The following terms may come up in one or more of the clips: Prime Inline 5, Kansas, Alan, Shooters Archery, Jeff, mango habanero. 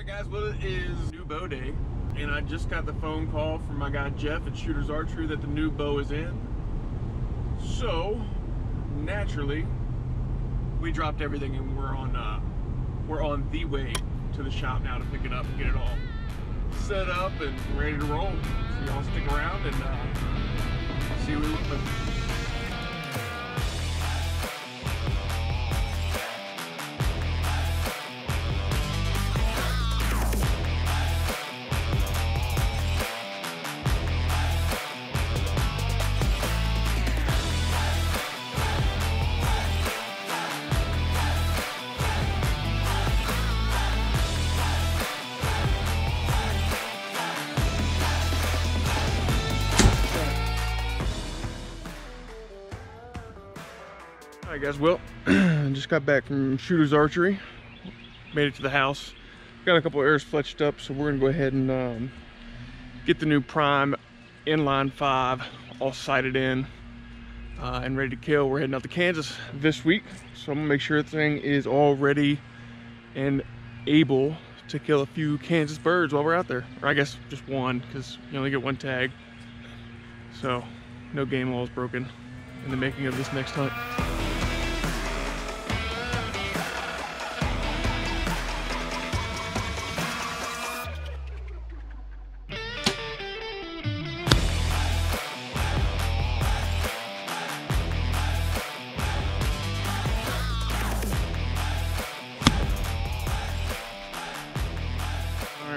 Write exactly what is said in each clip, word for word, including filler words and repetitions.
Alright guys, well it is new bow day, and I just got the phone call from my guy Jeff at Shooters Archery that the new bow is in. So, naturally, we dropped everything and we're on uh, we're on the way to the shop now to pick it up and get it all set up and ready to roll. So y'all stick around and uh, see what we look like. Alright guys, well, just got back from Shooters Archery, made it to the house, got a couple of arrows fletched up, so we're going to go ahead and um, get the new Prime Inline five all sighted in uh, and ready to kill. We're heading out to Kansas this week, so I'm going to make sure the thing is all ready and able to kill a few Kansas birds while we're out there, or I guess just one, because you only get one tag, so no game laws broken in the making of this next hunt.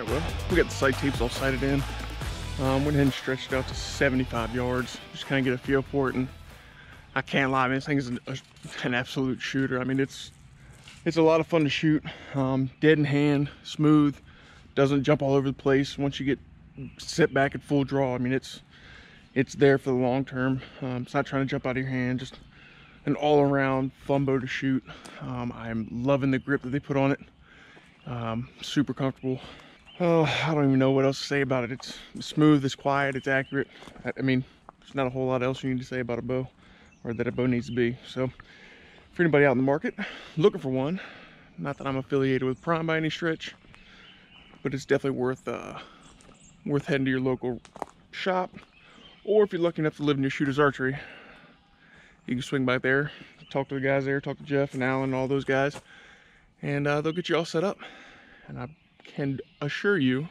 Well, we got the sight tapes all sighted in. Um, went ahead and stretched it out to seventy-five yards, just kind of get a feel for it. And I can't lie, I mean, this thing is an, a, an absolute shooter. I mean, it's it's a lot of fun to shoot. Um, dead in hand, smooth, doesn't jump all over the place. Once you get set back at full draw, I mean, it's it's there for the long term. Um, it's not trying to jump out of your hand. Just an all-around fun bow to shoot. Um, I'm loving the grip that they put on it. Um, super comfortable. Oh, I don't even know what else to say about it. It's smooth, it's quiet, it's accurate. I mean, there's not a whole lot else you need to say about a bow, or that a bow needs to be. So, for anybody out in the market looking for one, not that I'm affiliated with Prime by any stretch, but it's definitely worth uh, worth heading to your local shop. Or if you're lucky enough to live near Shooters Archery, you can swing by there, talk to the guys there, talk to Jeff and Alan and all those guys, and uh, they'll get you all set up. And I can assure you,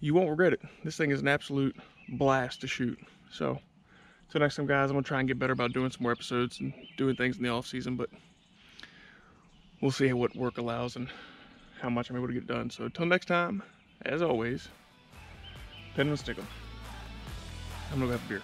you won't regret it. This thing is an absolute blast to shoot. So, till next time guys, I'm gonna try and get better about doing some more episodes and doing things in the off season, but we'll see what work allows and how much I'm able to get done. So till next time, as always, pin and stick 'em. I'm gonna go have a beer.